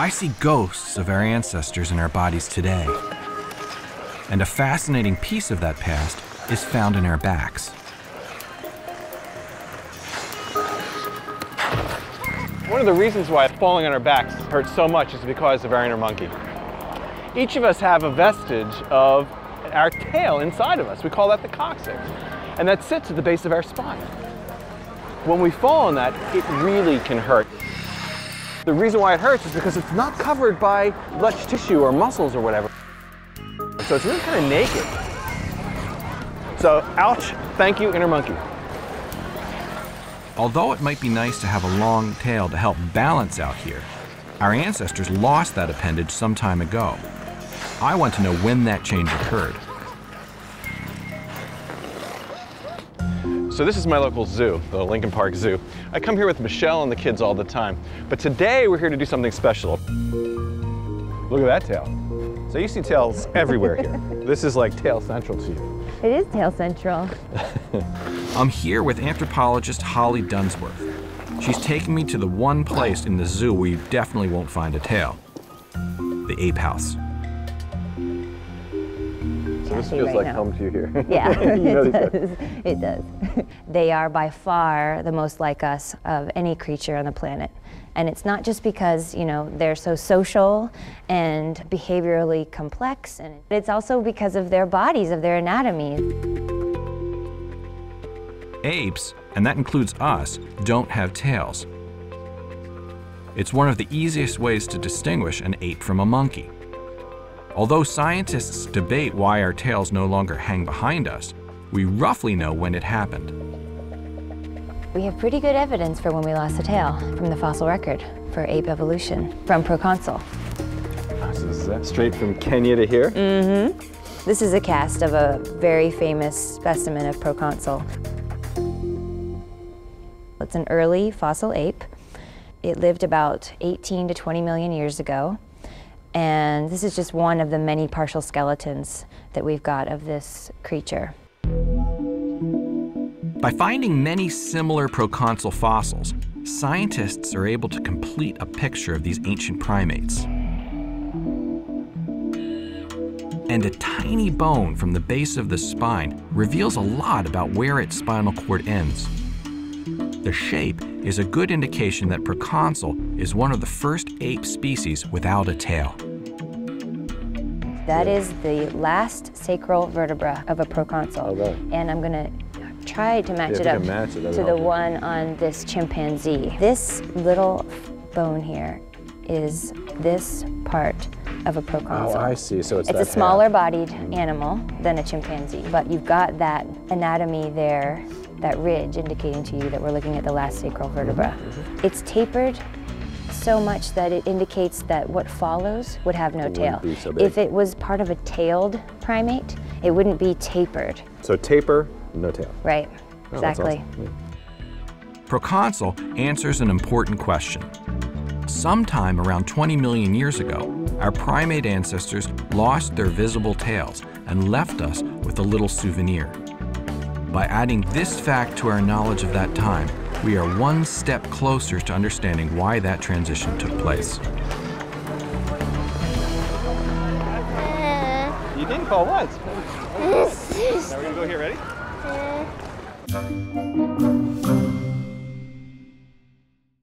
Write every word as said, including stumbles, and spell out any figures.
I see ghosts of our ancestors in our bodies today. And a fascinating piece of that past is found in our backs. One of the reasons why falling on our backs hurts so much is because of our inner monkey. Each of us have a vestige of our tail inside of us. We call that the coccyx. And that sits at the base of our spine. When we fall on that, it really can hurt. The reason why it hurts is because it's not covered by lush tissue or muscles or whatever. So it's really kind of naked. So, ouch, thank you, inner monkey. Although it might be nice to have a long tail to help balance out here, our ancestors lost that appendage some time ago. I want to know when that change occurred. So this is my local zoo, the Lincoln Park Zoo. I come here with Michelle and the kids all the time, but today we're here to do something special. Look at that tail. So you see tails everywhere here. This is like tail central to you. It is tail central. I'm here with anthropologist Holly Dunsworth. She's taking me to the one place in the zoo where you definitely won't find a tail, the ape house. So this feels right like now. Home to you here. Yeah, you know it, does. it does. They are by far the most like us of any creature on the planet. And it's not just because, you know, they're so social and behaviorally complex, and it's also because of their bodies, of their anatomy. Apes, and that includes us, don't have tails. It's one of the easiest ways to distinguish an ape from a monkey. Although scientists debate why our tails no longer hang behind us, we roughly know when it happened. We have pretty good evidence for when we lost a tail from the fossil record for ape evolution from Proconsul. Oh, so is that straight from Kenya to here? Mm-hmm. This is a cast of a very famous specimen of Proconsul. It's an early fossil ape. It lived about eighteen to twenty million years ago. And this is just one of the many partial skeletons that we've got of this creature. By finding many similar proconsul fossils, scientists are able to complete a picture of these ancient primates. And a tiny bone from the base of the spine reveals a lot about where its spinal cord ends. The shape is a good indication that proconsul is one of the first ape species without a tail. That is the last sacral vertebra of a proconsul. Okay. And I'm going to try to match yeah, it up match it, to the it. one on this chimpanzee. This little bone here is this part of a proconsul. Oh, I see. So it's, it's a smaller-bodied mm-hmm. animal than a chimpanzee, but you've got that anatomy there, that ridge indicating to you that we're looking at the last sacral vertebra. Mm-hmm. It's tapered so much that it indicates that what follows would have no it tail. So if it was part of a tailed primate, it wouldn't be tapered. So taper, no tail. Right, oh, exactly. Awesome. Yeah. Proconsul answers an important question. Sometime around twenty million years ago, our primate ancestors lost their visible tails and left us with a little souvenir. By adding this fact to our knowledge of that time, we are one step closer to understanding why that transition took place. Uh, you didn't call once. Now we're gonna go here, ready? Uh.